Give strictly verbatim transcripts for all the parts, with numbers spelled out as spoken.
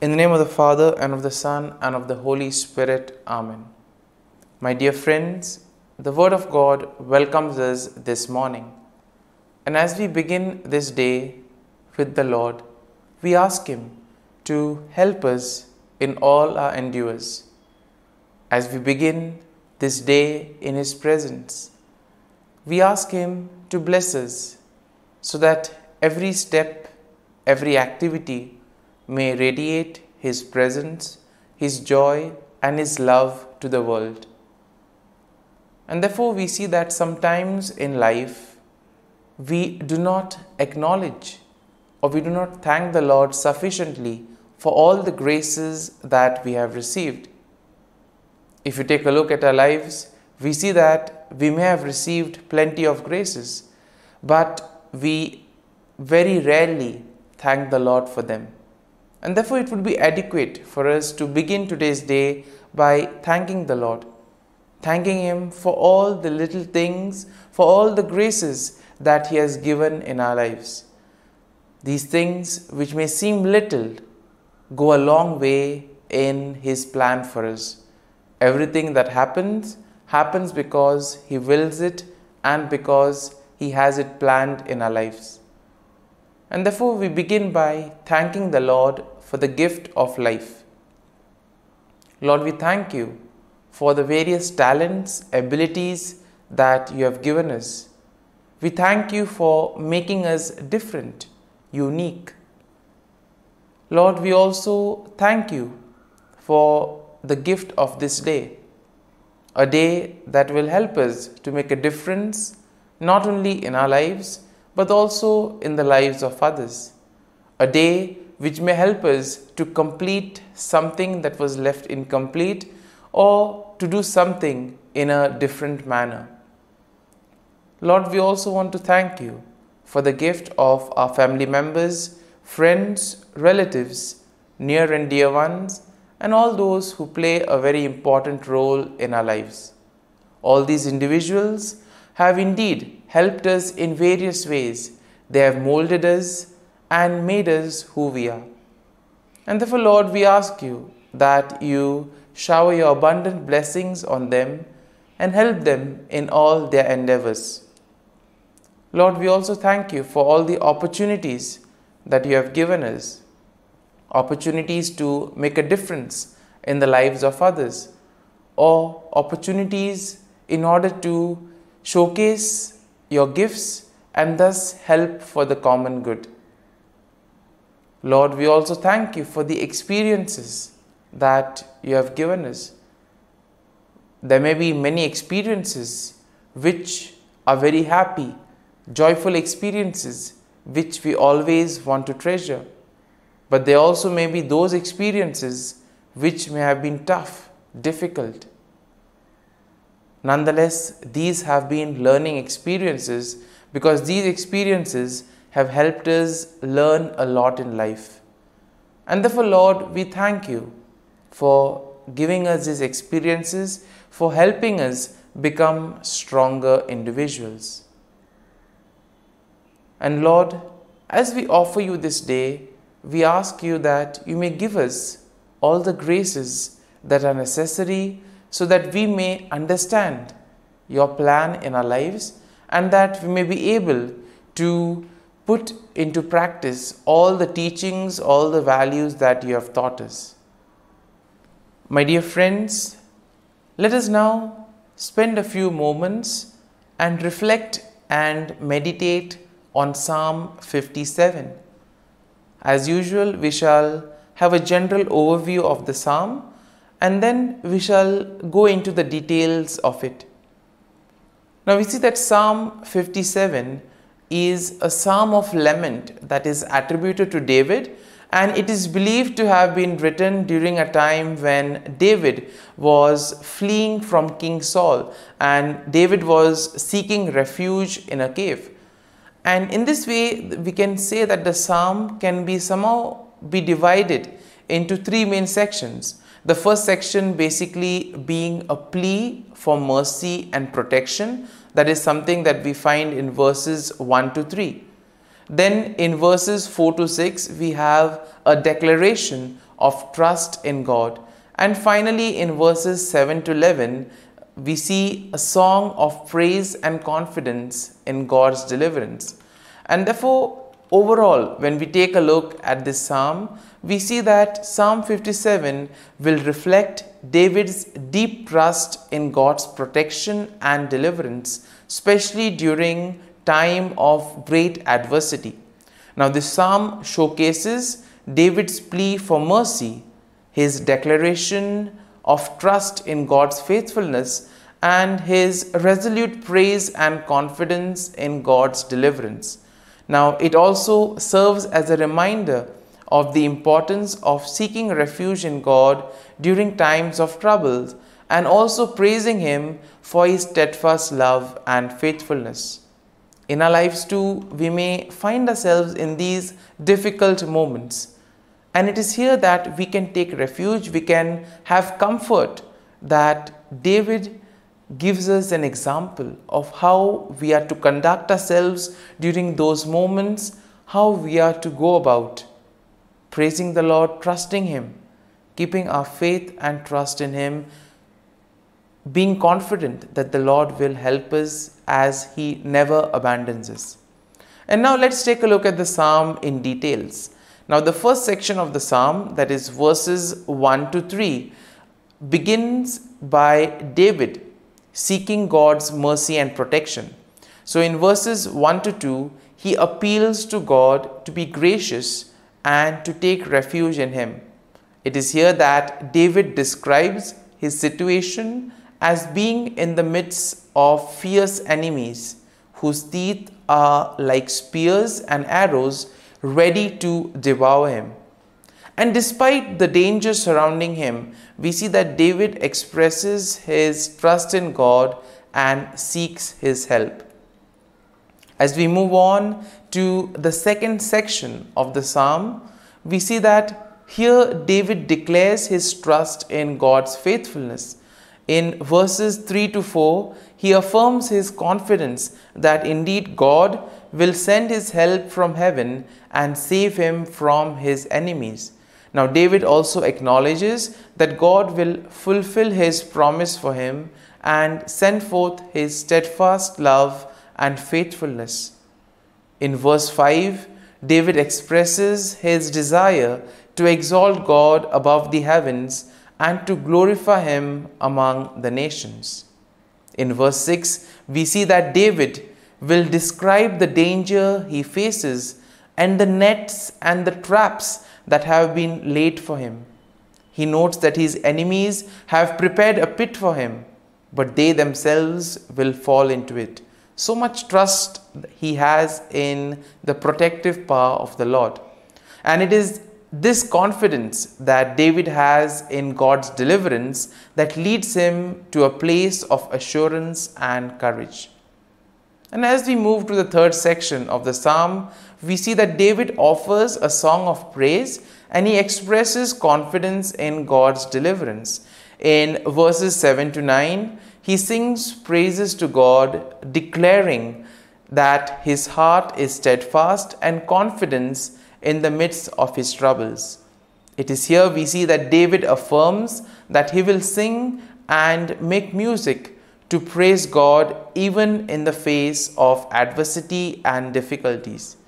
In the name of the Father, and of the Son, and of the Holy Spirit. Amen. My dear friends, the Word of God welcomes us this morning. And as we begin this day with the Lord, we ask Him to help us in all our endeavors. As we begin this day in His presence, we ask Him to bless us so that every step, every activity may radiate His presence, His joy, and His love to the world. And therefore we see that sometimes in life, we do not acknowledge or we do not thank the Lord sufficiently for all the graces that we have received. If you take a look at our lives, we see that we may have received plenty of graces, but we very rarely thank the Lord for them. And therefore it would be adequate for us to begin today's day by thanking the Lord, thanking Him for all the little things, for all the graces that He has given in our lives. These things, which may seem little, go a long way in His plan for us. Everything that happens, happens because He wills it and because He has it planned in our lives. And therefore we begin by thanking the Lord for the gift of life. Lord, we thank You for the various talents, abilities that You have given us. We thank You for making us different, unique. Lord, we also thank You for the gift of this day, a day that will help us to make a difference not only in our lives, but also in the lives of others. A day which may help us to complete something that was left incomplete or to do something in a different manner. Lord, we also want to thank You for the gift of our family members, friends, relatives, near and dear ones, and all those who play a very important role in our lives. All these individuals have indeed helped us in various ways. They have molded us and made us who we are. And therefore, Lord, we ask You that You shower Your abundant blessings on them and help them in all their endeavors. Lord, we also thank You for all the opportunities that You have given us, opportunities to make a difference in the lives of others, or opportunities in order to showcase Your gifts and thus help for the common good. Lord, we also thank You for the experiences that You have given us. There may be many experiences which are very happy, joyful experiences which we always want to treasure. But there also may be those experiences which may have been tough, difficult. Nonetheless, these have been learning experiences because these experiences have helped us learn a lot in life. And therefore, Lord, we thank You for giving us these experiences, for helping us become stronger individuals. And Lord, as we offer You this day, we ask You that You may give us all the graces that are necessary so that we may understand Your plan in our lives and that we may be able to put into practice all the teachings, all the values that You have taught us. My dear friends, let us now spend a few moments and reflect and meditate on Psalm fifty-seven. As usual, we shall have a general overview of the psalm, and then we shall go into the details of it. Now we see that Psalm fifty-seven is a psalm of lament that is attributed to David, and it is believed to have been written during a time when David was fleeing from King Saul and David was seeking refuge in a cave. And in this way, we can say that the psalm can be somehow be divided into three main sections. The first section basically being a plea for mercy and protection. That is something that we find in verses one to three. Then in verses four to six, we have a declaration of trust in God. And finally, in verses seven to eleven, we see a song of praise and confidence in God's deliverance. And therefore, overall, when we take a look at this psalm, we see that Psalm fifty-seven will reflect David's deep trust in God's protection and deliverance, especially during time of great adversity. Now, this psalm showcases David's plea for mercy, his declaration of trust in God's faithfulness, and his resolute praise and confidence in God's deliverance. Now, it also serves as a reminder of the importance of seeking refuge in God during times of trouble and also praising Him for His steadfast love and faithfulness. In our lives too, we may find ourselves in these difficult moments. And it is here that we can take refuge, we can have comfort that David gives us an example of how we are to conduct ourselves during those moments, how we are to go about praising the Lord, trusting Him, keeping our faith and trust in Him, being confident that the Lord will help us as He never abandons us. And now let's take a look at the psalm in details. Now the first section of the psalm, that is verses one to three, begins by David seeking God's mercy and protection. So in verses one to two, he appeals to God to be gracious and to take refuge in Him. It is here that David describes his situation as being in the midst of fierce enemies whose teeth are like spears and arrows ready to devour him. And despite the danger surrounding him, we see that David expresses his trust in God and seeks His help. As we move on to the second section of the psalm, we see that here David declares his trust in God's faithfulness. In verses three to four, he affirms his confidence that indeed God will send His help from heaven and save him from his enemies. Now, David also acknowledges that God will fulfill His promise for him and send forth His steadfast love and faithfulness. In verse five, David expresses his desire to exalt God above the heavens and to glorify Him among the nations. In verse six, we see that David will describe the danger he faces and the nets and the traps that have been laid for him. He notes that his enemies have prepared a pit for him, but they themselves will fall into it. So much trust he has in the protective power of the Lord. And it is this confidence that David has in God's deliverance that leads him to a place of assurance and courage. And as we move to the third section of the psalm, we see that David offers a song of praise and he expresses confidence in God's deliverance. In verses seven to nine, he sings praises to God, declaring that his heart is steadfast and confidence in the midst of his troubles. It is here we see that David affirms that he will sing and make music to praise God even in the face of adversity and difficulties.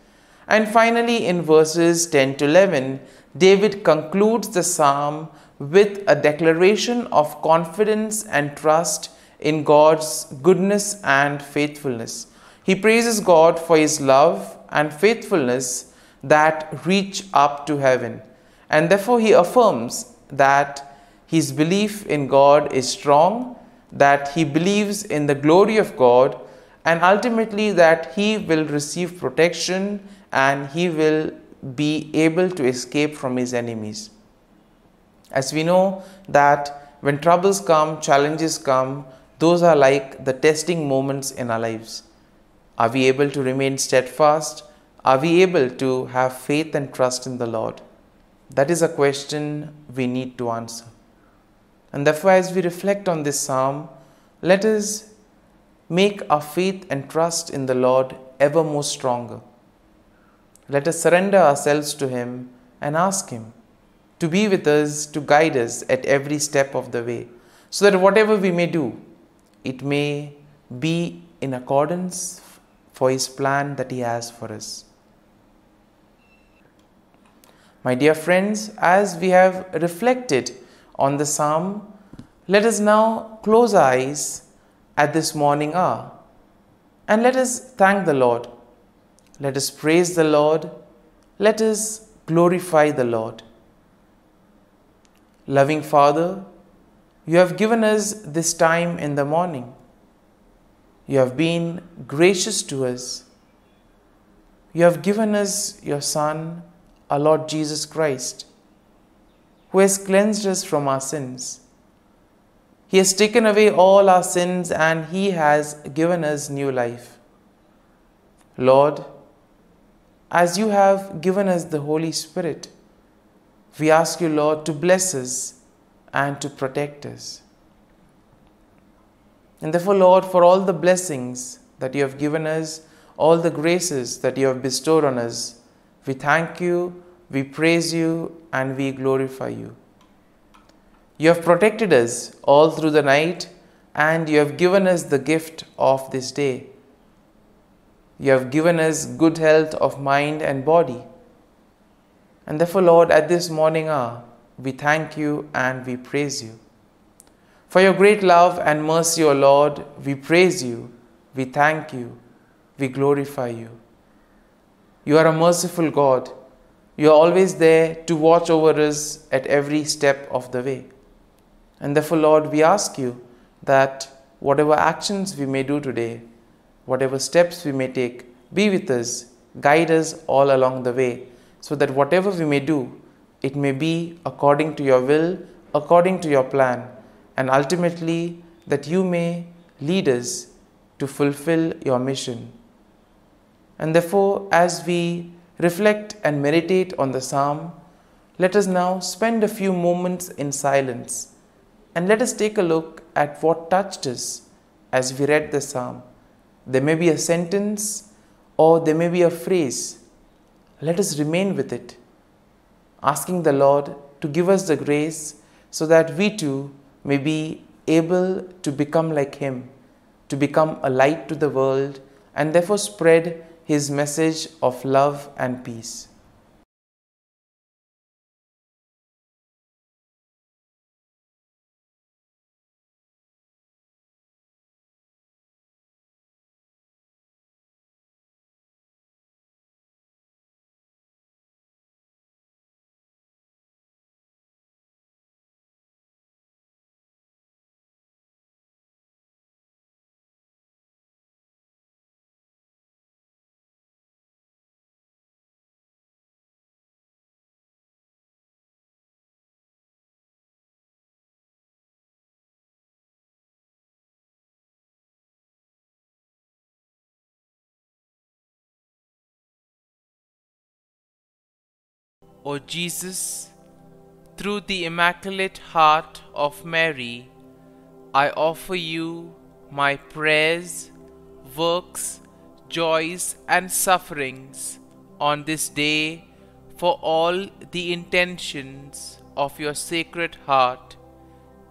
And finally, in verses ten to eleven, David concludes the psalm with a declaration of confidence and trust in God's goodness and faithfulness. He praises God for His love and faithfulness that reach up to heaven. And therefore, he affirms that his belief in God is strong, that he believes in the glory of God, and ultimately that he will receive protection and he will be able to escape from his enemies. As we know that when troubles come, challenges come, those are like the testing moments in our lives. Are we able to remain steadfast? Are we able to have faith and trust in the Lord? That is a question we need to answer. And therefore, as we reflect on this psalm, let us make our faith and trust in the Lord ever more stronger. Let us surrender ourselves to Him and ask Him, to be with us, to guide us at every step of the way, so that whatever we may do, it may be in accordance for His plan that He has for us. My dear friends, as we have reflected on the psalm, let us now close our eyes at this morning hour and let us thank the Lord. Let us praise the Lord. Let us glorify the Lord. Loving Father, you have given us this time in the morning. You have been gracious to us. You have given us your Son, our Lord Jesus Christ, who has cleansed us from our sins. He has taken away all our sins and He has given us new life. Lord, as you have given us the Holy Spirit, we ask you, Lord, to bless us and to protect us. And therefore, Lord, for all the blessings that you have given us, all the graces that you have bestowed on us, we thank you, we praise you, and we glorify you. You have protected us all through the night, and you have given us the gift of this day. You have given us good health of mind and body. And therefore, Lord, at this morning hour, we thank you and we praise you. For your great love and mercy, O Lord, we praise you, we thank you, we glorify you. You are a merciful God. You are always there to watch over us at every step of the way. And therefore, Lord, we ask you that whatever actions we may do today, whatever steps we may take, be with us, guide us all along the way, so that whatever we may do, it may be according to your will, according to your plan, and ultimately that you may lead us to fulfill your mission. And therefore, as we reflect and meditate on the psalm, let us now spend a few moments in silence and let us take a look at what touched us as we read the psalm. There may be a sentence or there may be a phrase. Let us remain with it, asking the Lord to give us the grace so that we too may be able to become like Him, to become a light to the world, and therefore spread His message of love and peace. O Jesus, through the Immaculate Heart of Mary, I offer you my prayers, works, joys and sufferings on this day for all the intentions of your Sacred Heart,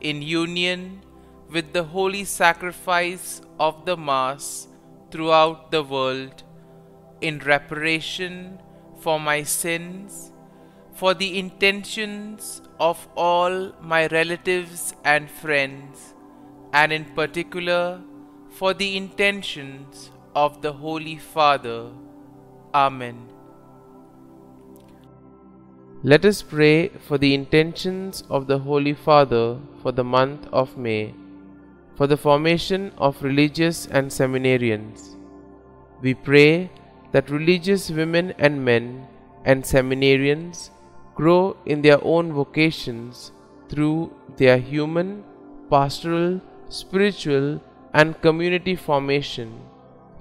in union with the holy sacrifice of the Mass throughout the world, in reparation for my sins, for the intentions of all my relatives and friends, and in particular for the intentions of the Holy Father. Amen. Let us pray for the intentions of the Holy Father for the month of May, for the formation of religious and seminarians. We pray that religious women and men and seminarians grow in their own vocations through their human, pastoral, spiritual and community formation,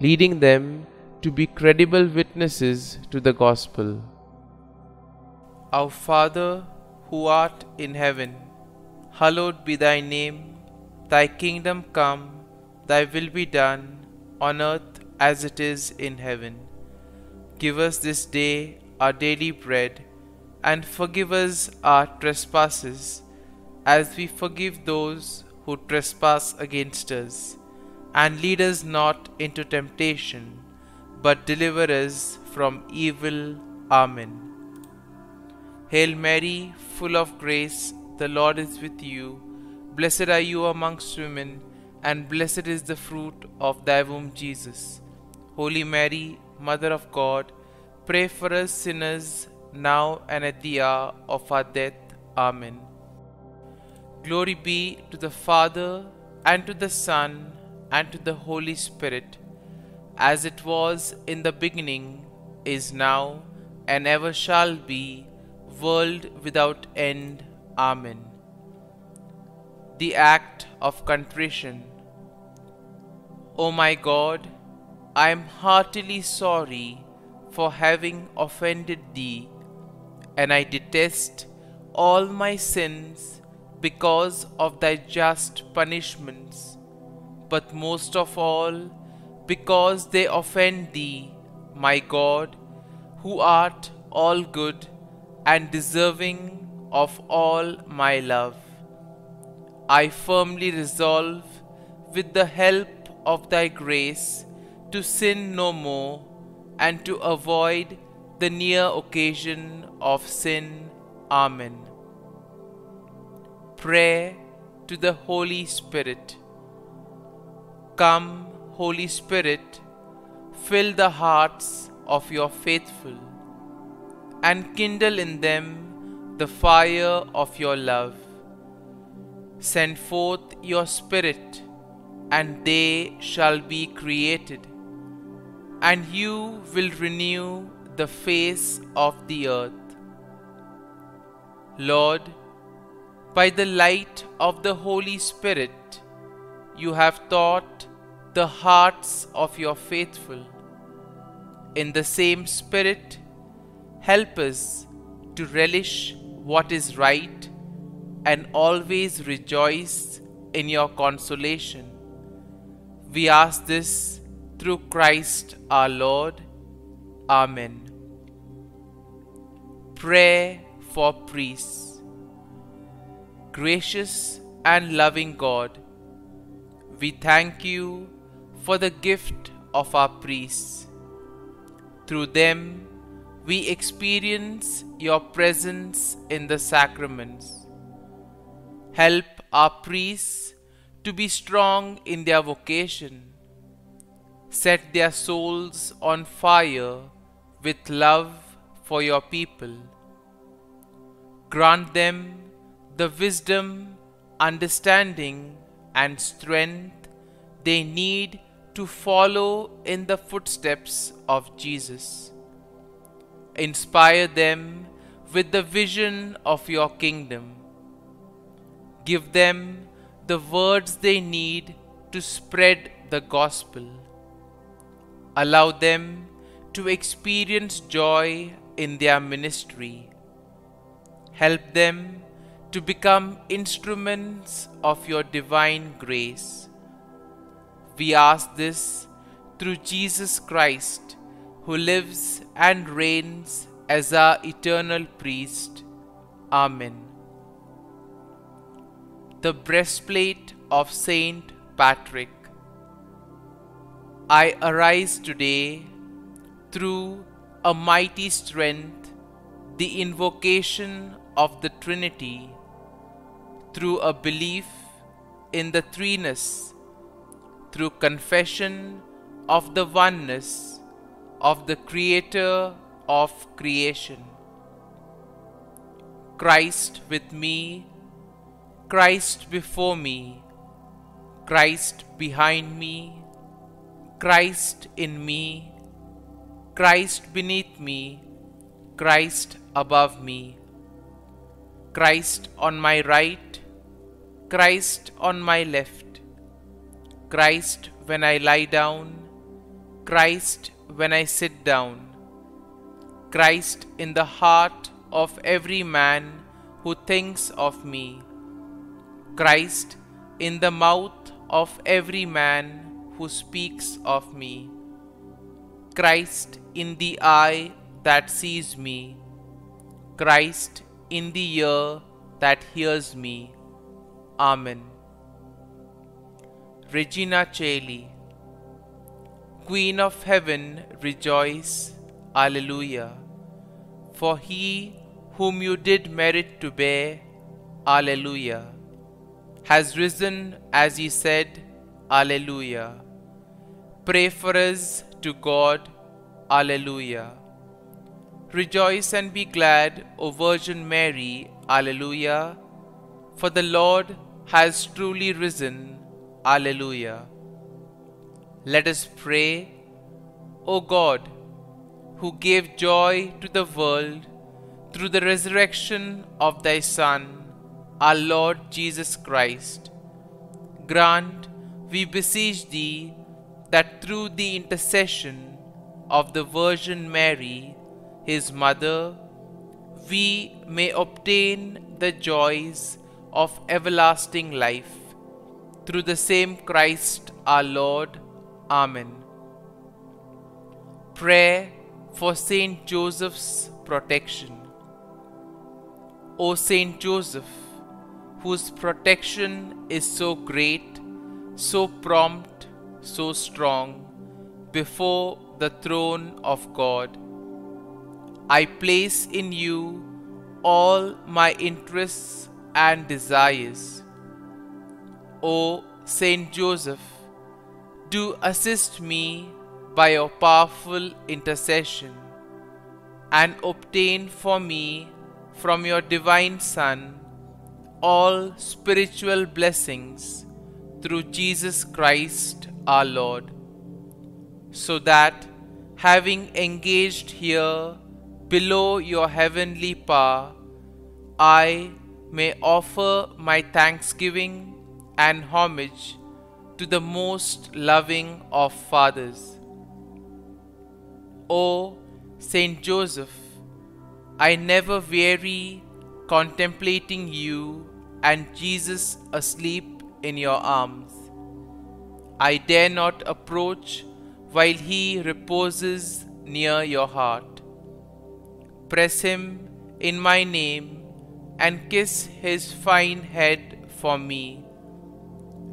leading them to be credible witnesses to the Gospel. Our Father, who art in heaven, hallowed be thy name. Thy kingdom come, thy will be done, on earth as it is in heaven. Give us this day our daily bread, and forgive us our trespasses, as we forgive those who trespass against us. And lead us not into temptation, but deliver us from evil. Amen. Hail Mary, full of grace, the Lord is with you. Blessed are you amongst women, and blessed is the fruit of thy womb, Jesus. Holy Mary, Mother of God, pray for us sinners, now and at the hour of our death. Amen. Glory be to the Father, and to the Son, and to the Holy Spirit, as it was in the beginning, is now, and ever shall be, world without end. Amen. The act of contrition. O my God, I am heartily sorry for having offended thee, and I detest all my sins because of thy just punishments, but most of all because they offend thee, my God, who art all good and deserving of all my love. I firmly resolve, with the help of thy grace, to sin no more and to avoid the near occasion of sin. Amen. Prayer to the Holy Spirit. Come, Holy Spirit, fill the hearts of your faithful, and kindle in them the fire of your love. Send forth your Spirit, and they shall be created, and you will renew the face of the earth. Lord, by the light of the Holy Spirit, you have taught the hearts of your faithful. In the same Spirit, help us to relish what is right and always rejoice in your consolation. We ask this through Christ our Lord. Amen. Prayer for priests. Gracious and loving God, we thank you for the gift of our priests. Through them, we experience your presence in the sacraments. Help our priests to be strong in their vocation. Set their souls on fire with love for your people. Grant them the wisdom, understanding, and strength they need to follow in the footsteps of Jesus. Inspire them with the vision of your kingdom. Give them the words they need to spread the gospel. Allow them to experience joy in their ministry. Help them to become instruments of your divine grace. We ask this through Jesus Christ, who lives and reigns as our eternal priest. Amen. The breastplate of Saint Patrick. I arise today through a mighty strength, the invocation of the Trinity, through a belief in the Threeness, through confession of the oneness of the Creator of creation. Christ with me, Christ before me, Christ behind me, Christ in me, Christ beneath me, Christ above me, Christ on my right, Christ on my left, Christ when I lie down, Christ when I sit down, Christ in the heart of every man who thinks of me, Christ in the mouth of every man who speaks of me, Christ in the eye that sees me, Christ, in the ear that hears me. Amen. Regina Coeli. Queen of Heaven, rejoice. Alleluia. For he whom you did merit to bear, Alleluia, has risen as he said, Alleluia. Pray for us to God, Alleluia. Rejoice and be glad, O Virgin Mary, Alleluia, for the Lord has truly risen, Alleluia. Let us pray. O God, who gave joy to the world through the resurrection of thy Son, our Lord Jesus Christ, grant, we beseech thee, that through the intercession of the Virgin Mary, his mother, we may obtain the joys of everlasting life, through the same Christ our Lord. Amen. Prayer for Saint Joseph's protection. O Saint Joseph, whose protection is so great, so prompt, so strong, before the throne of God, I place in you all my interests and desires. O Saint Joseph, do assist me by your powerful intercession, and obtain for me from your divine Son all spiritual blessings through Jesus Christ our Lord, so that, having engaged here below your heavenly power, I may offer my thanksgiving and homage to the most loving of fathers. O Saint Joseph, I never weary contemplating you and Jesus asleep in your arms. I dare not approach while he reposes near your heart. Press him in my name and kiss his fine head for me,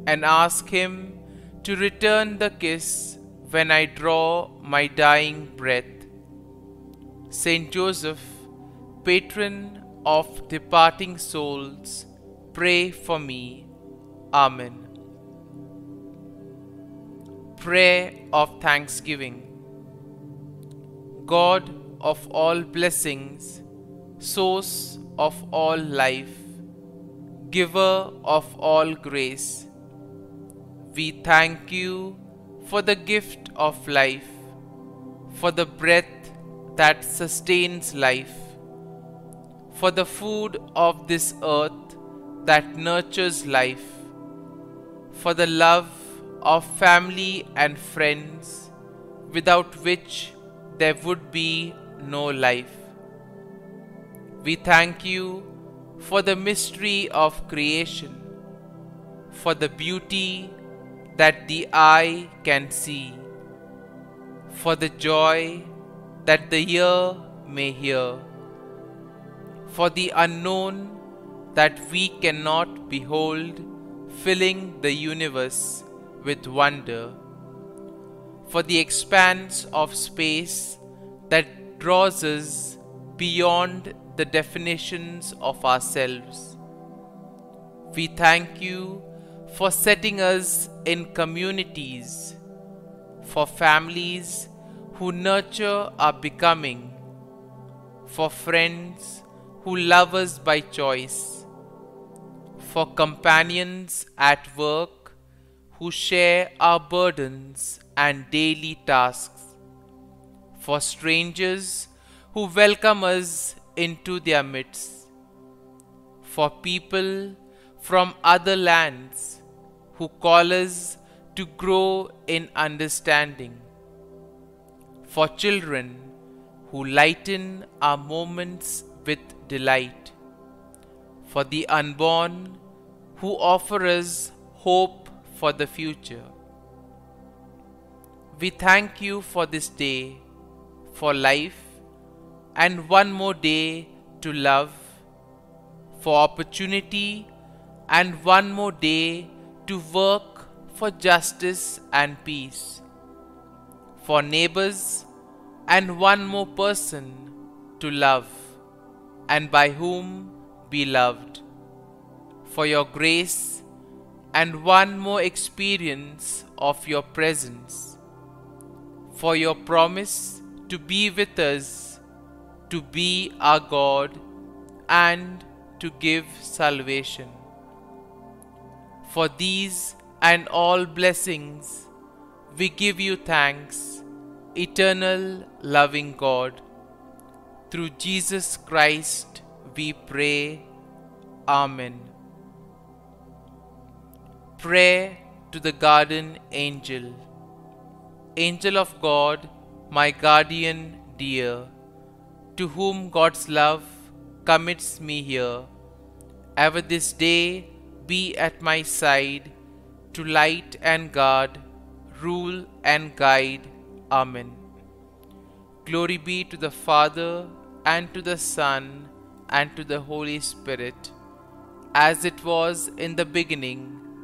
and ask him to return the kiss when I draw my dying breath. Saint Joseph, patron of departing souls, pray for me. Amen. Prayer of Thanksgiving. God of all blessings, source of all life, giver of all grace, we thank you for the gift of life, for the breath that sustains life, for the food of this earth that nurtures life, for the love of family and friends, without which there would be no life. We thank you for the mystery of creation, for the beauty that the eye can see, for the joy that the ear may hear, for the unknown that we cannot behold, filling the universe with wonder, for the expanse of space that draws us beyond the definitions of ourselves. We thank you for setting us in communities, for families who nurture our becoming, for friends who love us by choice, for companions at work who share our burdens and daily tasks, for strangers who welcome us into their midst, for people from other lands who call us to grow in understanding, for children who lighten our moments with delight, for the unborn who offer us hope for the future. We thank you for this day, for life, and one more day to love, for opportunity, and one more day to work for justice and peace, for neighbors, and one more person to love, and by whom be loved, for your grace, and one more experience of your presence, for your promise to be with us, to be our God, and to give salvation. For these and all blessings, we give you thanks, eternal loving God. Through Jesus Christ we pray. Amen. Prayer to the Guardian Angel. Angel of God, my guardian dear, to whom God's love commits me here, ever this day be at my side, to light and guard, rule and guide. Amen. Glory be to the Father, and to the Son, and to the Holy Spirit, as it was in the beginning,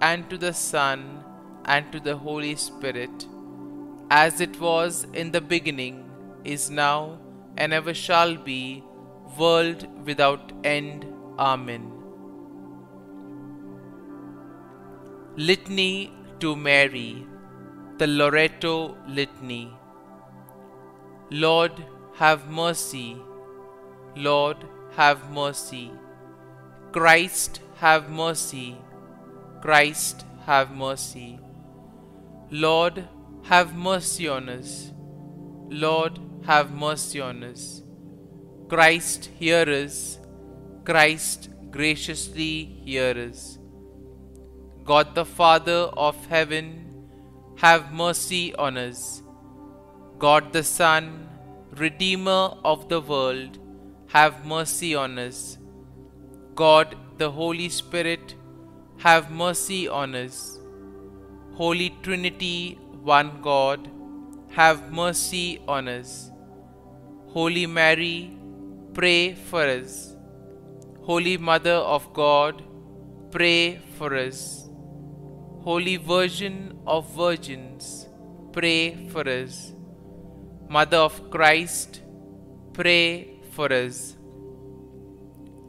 and to the Son, and to the Holy Spirit, as it was in the beginning, is now, and ever shall be, world without end. Amen. Litany to Mary, the Loreto Litany. Lord, have mercy. Lord, have mercy. Christ, have mercy. Christ, have mercy. Lord, have mercy on us. Lord, have mercy on us. Christ, hear us. Christ, graciously hear us. God the Father of heaven, have mercy on us. God the Son, Redeemer of the world, have mercy on us. God the Holy Spirit, have mercy on us. Holy Trinity, one God, have mercy on us. Holy Mary, pray for us. Holy Mother of God, pray for us. Holy Virgin of Virgins, pray for us. Mother of Christ, pray for us.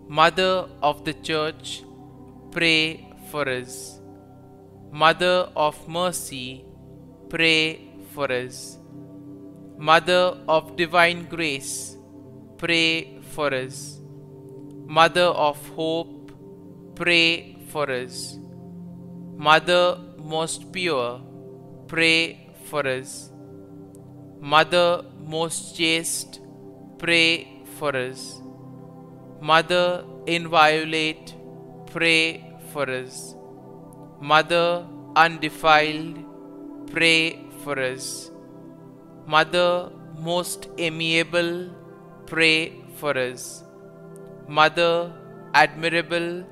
Mother of the Church, pray for us. Mother of Mercy, pray for us. Mother of Divine Grace, pray for us. Mother of Hope, pray for us. Mother most pure, pray for us. Mother most chaste, pray for us. Mother inviolate, pray for us. Mother undefiled, pray for us. Mother most amiable, pray for us. Mother admirable,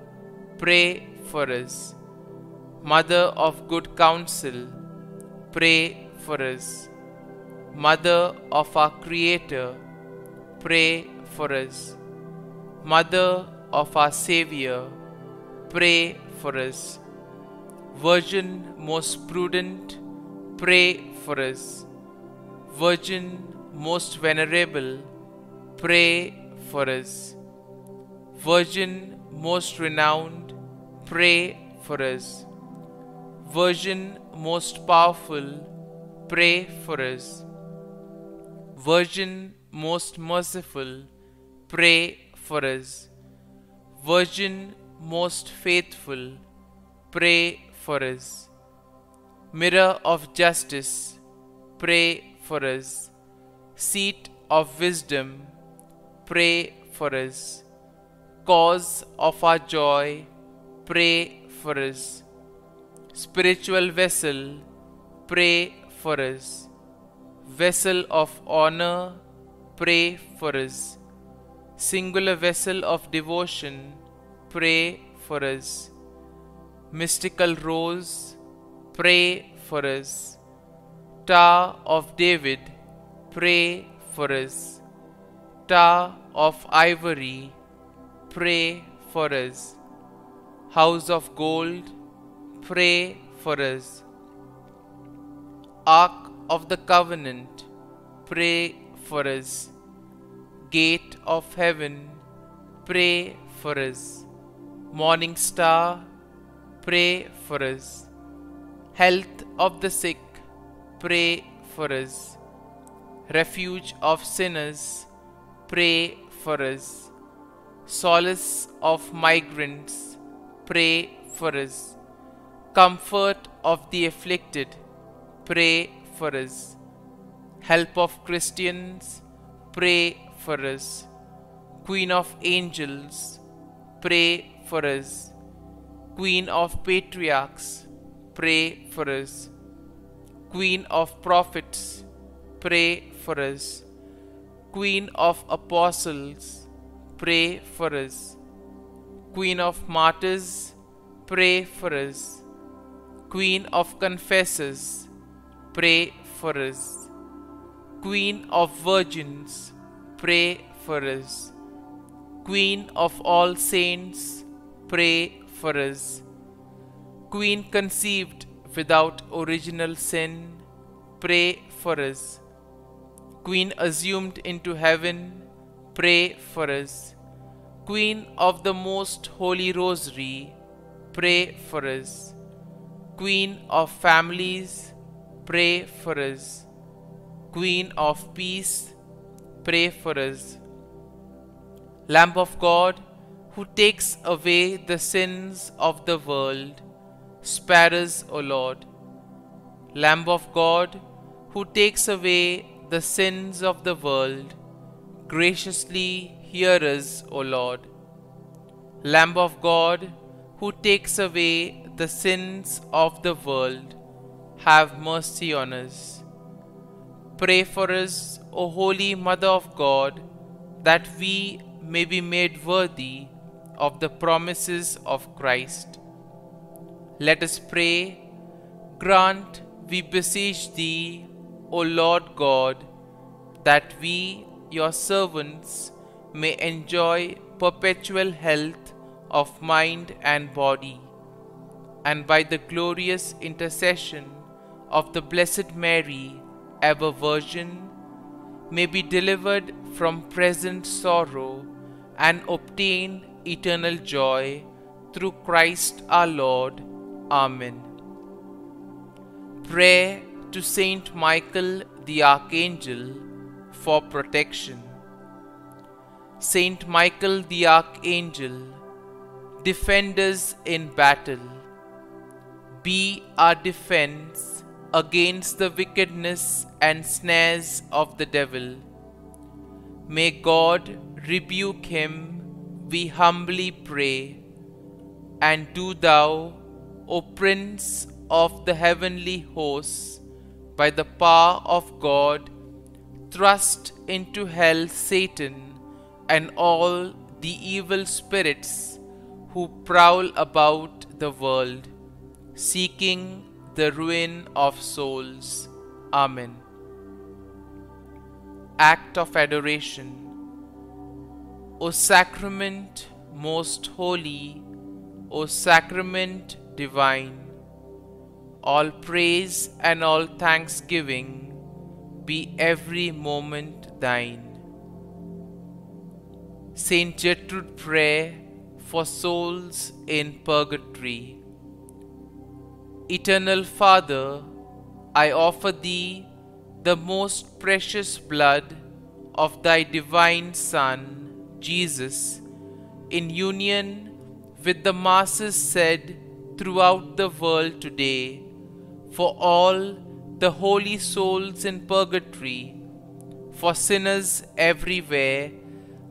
pray for us. Mother of good counsel, pray for us. Mother of our Creator, pray for us. Mother of our Saviour, pray for us. Virgin most prudent, pray for us. Virgin most venerable, pray for us. Virgin most renowned, pray for us. Virgin most powerful, pray for us. Virgin most merciful, pray for us. Virgin most faithful, pray for us. Mirror of justice, pray for us. Seat of wisdom, pray for us. Cause of our joy, pray for us. Spiritual vessel, pray for us. Vessel of honor, pray for us. Singular vessel of devotion, pray for us. Mystical rose, pray for us. Tower of David, pray for us. Tower of ivory, pray for us. House of gold, pray for us. Ark of the covenant, pray for us. Gate of heaven, pray for us. Morning star, pray for us. Health of the sick, pray for us. Refuge of sinners, pray for us. Solace of migrants, pray for us. Comfort of the afflicted, pray for us. Help of Christians, pray for us. Queen of angels, pray for us. Queen of patriarchs, pray for us. Queen of prophets, pray for us. Queen of apostles, pray for us. Queen of martyrs, pray for us. Queen of confessors, pray for us. Queen of virgins, pray for us. Queen of all saints, pray for us. Queen conceived without original sin, pray for us. Queen assumed into heaven, pray for us. Queen of the Most Holy Rosary, pray for us. Queen of families, pray for us. Queen of peace, pray for us. Lamb of God, who takes away the sins of the world, spare us, O Lord. Lamb of God, who takes away the sins of the world, graciously hear us, O Lord. Lamb of God, who takes away the sins of the world, have mercy on us. Pray for us, O Holy Mother of God, that we may be made worthy of the promises of Christ. Let us pray. Grant, we beseech Thee, O Lord God, that we, Your servants, may enjoy perpetual health of mind and body, and by the glorious intercession of the Blessed Mary, ever Virgin, may be delivered from present sorrow and obtain eternal joy through Christ our Lord. Amen. Prayer to Saint Michael the Archangel for protection. Saint Michael the Archangel, defend us in battle. Be our defense against the wickedness and snares of the devil. May God rebuke him, we humbly pray. And do thou, O Prince of the heavenly hosts, by the power of God, thrust into hell Satan and all the evil spirits who prowl about the world, seeking the ruin of souls. Amen. Act of Adoration. O Sacrament most holy, O Sacrament divine, all praise and all thanksgiving be every moment thine. Saint Gertrude, prayer for souls in purgatory. Eternal Father, I offer Thee the most precious blood of Thy divine Son, Jesus, in union with the masses said throughout the world today, for all the holy souls in purgatory, for sinners everywhere,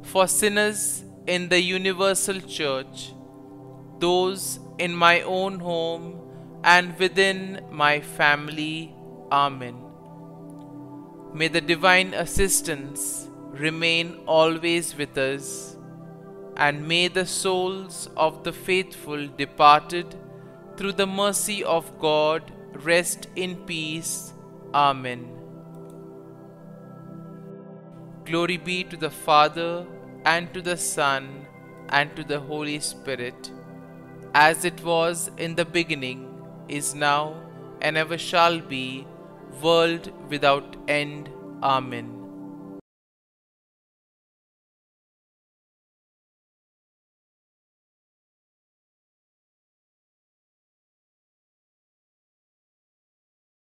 for sinners in the universal church, those in my own home and within my family. Amen. May the divine assistance remain always with us, and may the souls of the faithful departed, through the mercy of God, rest in peace. Amen. Glory be to the Father, and to the Son, and to the Holy Spirit, as it was in the beginning, is now, and ever shall be, world without end. Amen.